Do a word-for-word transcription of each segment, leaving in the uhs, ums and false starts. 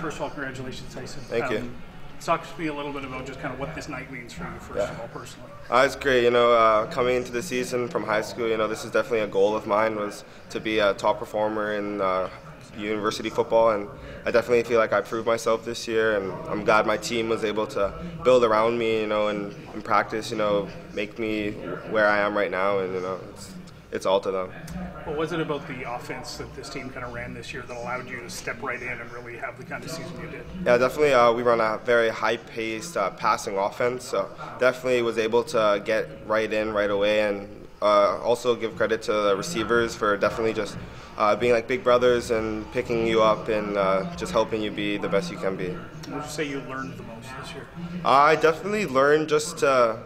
First of all, congratulations, Tyson. Thank um, you. Talk to me a little bit about just kind of what this night means for you, first yeah. of all, personally. Uh, it's great. You know, uh, coming into the season from high school, you know, this is definitely a goal of mine, was to be a top performer in uh, university football, and I definitely feel like I proved myself this year, and I'm glad my team was able to build around me, you know, and, and practice, you know, make me where I am right now, and, you know, it's, it's all to them. What was it about the offense that this team kind of ran this year that allowed you to step right in and really have the kind of season you did? Yeah, definitely. Uh, we run a very high-paced uh, passing offense, so definitely was able to get right in right away, and uh, also give credit to the receivers for definitely just uh, being like big brothers and picking you up and uh, just helping you be the best you can be. What would you say you learned the most this year? I definitely learned just to...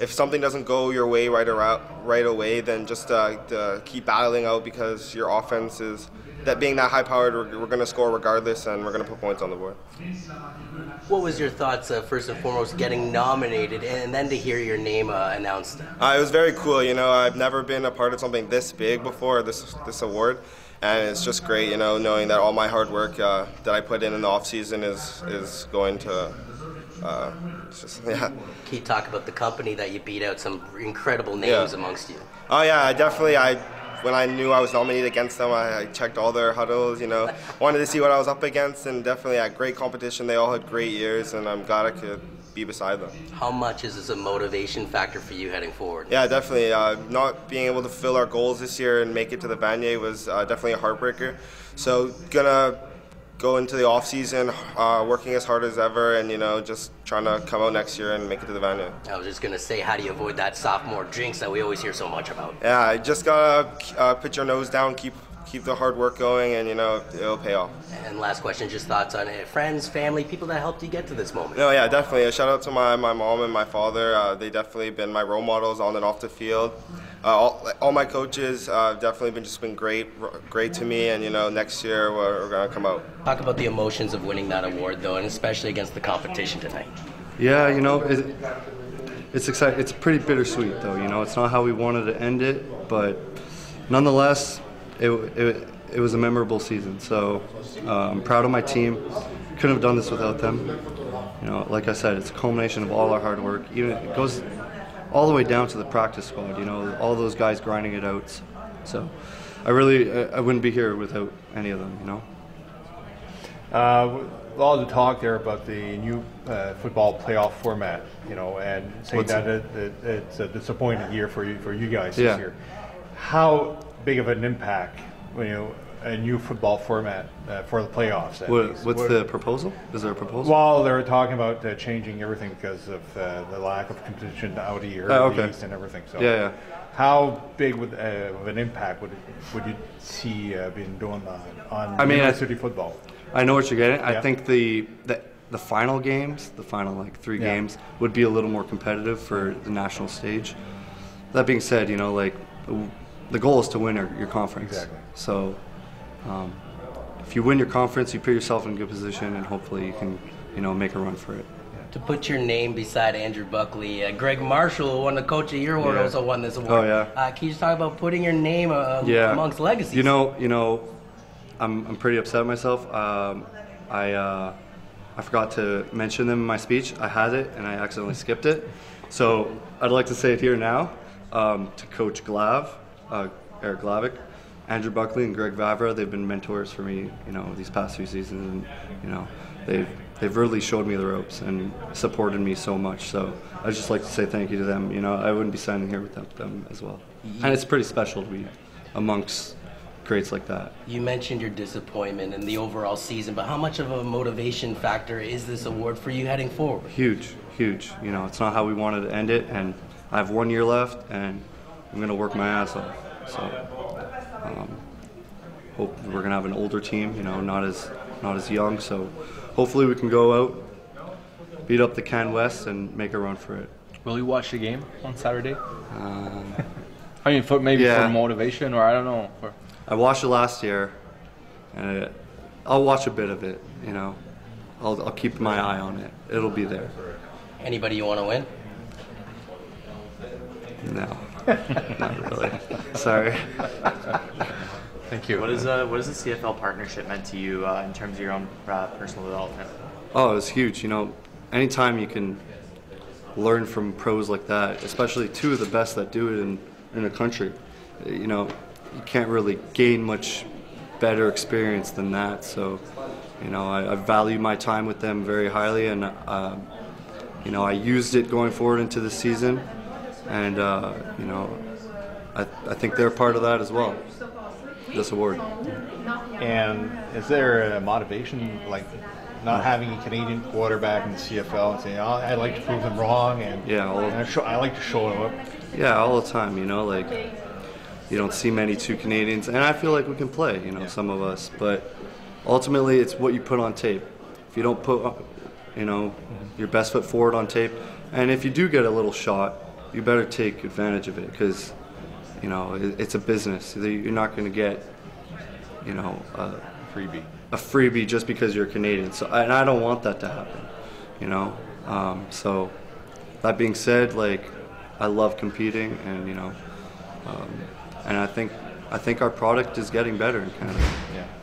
If something doesn't go your way right around, right away, then just uh, to keep battling out, because your offense is, that being that high-powered, we're, we're going to score regardless, and we're going to put points on the board. What was your thoughts, uh, first and foremost, getting nominated, and then to hear your name uh, announced? Uh, it was very cool. You know, I've never been a part of something this big before, this this award, and it's just great. You know, knowing that all my hard work uh, that I put in in the off season is is going to. Uh, it's just, yeah. Can you talk about the company that you beat out some incredible names yeah. amongst you? Oh yeah, I definitely. I when I knew I was nominated against them, I, I checked all their huddles. You know, wanted to see what I was up against, and definitely had great competition. They all had great years, and I'm glad I could be beside them. How much is this a motivation factor for you heading forward? Yeah, definitely. Uh, not being able to fulfill our goals this year and make it to the Vanier was uh, definitely a heartbreaker. So gonna. Go into the off season, uh, working as hard as ever, and you know, just trying to come out next year and make it to the Vanier. I was just gonna say, how do you avoid that sophomore jinx that we always hear so much about? Yeah, just gotta uh, put your nose down, keep keep the hard work going, and you know, it'll pay off. And last question, just thoughts on it. Friends, family, people that helped you get to this moment. No, yeah, definitely. A shout out to my my mom and my father. Uh, they definitely been my role models on and off the field. Uh, all, all my coaches uh, definitely been just been great, great to me, and you know, next year we're, we're gonna come out. Talk about the emotions of winning that award, though, and especially against the competition tonight. Yeah, you know, it, it's exciting. It's pretty bittersweet, though. You know, it's not how we wanted to end it, but nonetheless, it it, it was a memorable season. So uh, I'm proud of my team. Couldn't have done this without them. You know, like I said, it's a culmination of all our hard work. Even it goes. All the way down to the practice squad, you know, all those guys grinding it out. So I really, I wouldn't be here without any of them, you know. Uh, all the talk there about the new uh, football playoff format, you know, and saying What's that it? It, it, it's a disappointing year for you, for you guys yeah. this year. How big of an impact, you know, a new football format uh, for the playoffs. What, what's what, the proposal? Is there a proposal? Well, they're talking about uh, changing everything because of uh, the lack of competition out here, oh, okay. the East and everything. So, yeah, yeah. How big would, uh, of an impact would would you see uh, being doing uh, on I mean, university I, football? I know what you're getting. Yeah. I think the, the the final games, the final like three yeah. games, would be a little more competitive for the national stage. That being said, you know, like the goal is to win your, your conference. Exactly. So. Um, if you win your conference, you put yourself in a good position, and hopefully you can, you know, make a run for it. To put your name beside Andrew Buckley, uh, Greg Marshall, who won the Coach of the Year award, yeah. also won this award. Oh yeah. Uh, can you just talk about putting your name uh, yeah. amongst legacies? You know, you know, I'm I'm pretty upset at myself. Um, I uh, I forgot to mention them in my speech. I had it and I accidentally skipped it. So I'd like to say it here now um, to Coach Glav, uh, Eric Glavick. Andrew Buckley and Greg Vavra, they've been mentors for me, you know, these past few seasons, and you know, they've they've really showed me the ropes and supported me so much. So I'd just like to say thank you to them. You know, I wouldn't be standing here without them as well. And it's pretty special to be amongst greats like that. You mentioned your disappointment in the overall season, but how much of a motivation factor is this award for you heading forward? Huge, huge. You know, it's not how we wanted to end it, and I have one year left, and I'm gonna work my ass off. So. Um, hope we're gonna have an older team, you know, not as not as young. So hopefully we can go out, beat up the Can West, and make a run for it. Will you watch the game on Saturday? Um, I mean, for maybe yeah. for motivation, or I don't know. For... I watched it last year, and it, I'll watch a bit of it. You know, I'll, I'll keep my eye on it. It'll be there. Anybody you want to win? No, not really. Sorry. Thank you. What is uh, what has the C F L partnership meant to you uh, in terms of your own uh, personal development? Oh, it was huge. You know, anytime you can learn from pros like that, especially two of the best that do it in in the country, you know, you can't really gain much better experience than that. So, you know, I, I value my time with them very highly, and uh, you know, I used it going forward into the season, and uh, you know, I, I think they're part of that as well, this award. And is there a motivation, like not having a Canadian quarterback in the C F L and saying, oh, I'd like to prove them wrong, and yeah, all and I, show, I like to show them up? Yeah, all the time. You know, like, you don't see many two Canadians, and I feel like we can play, you know, yeah. some of us, but ultimately it's what you put on tape. If you don't put, you know, mm-hmm. your best foot forward on tape, and if you do get a little shot, you better take advantage of it, because, you know, it's a business. You're not going to get, you know, a freebie. A freebie just because you're Canadian. So, and I don't want that to happen, you know. Um, so, that being said, like, I love competing, and you know, um, and I think I think our product is getting better in Canada. Yeah.